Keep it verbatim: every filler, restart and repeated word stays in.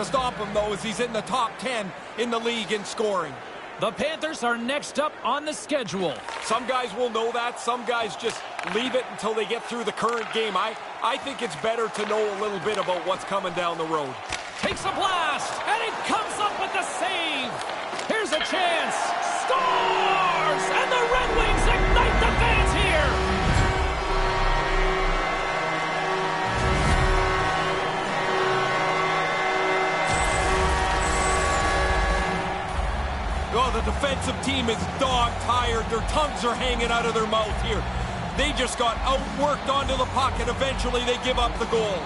To stop him, though, as he's in the top ten in the league in scoring. The Panthers are next up on the schedule. Some guys will know that. Some guys just leave it until they get through the current game. I, I think it's better to know a little bit about what's coming down the road. Takes a blast, and it comes up with the save. Here's a chance. Scores! And the Red Wings ignite the fans here. Oh, the defensive team is dog-tired. Their tongues are hanging out of their mouth here. They just got outworked onto the puck, and eventually they give up the goal.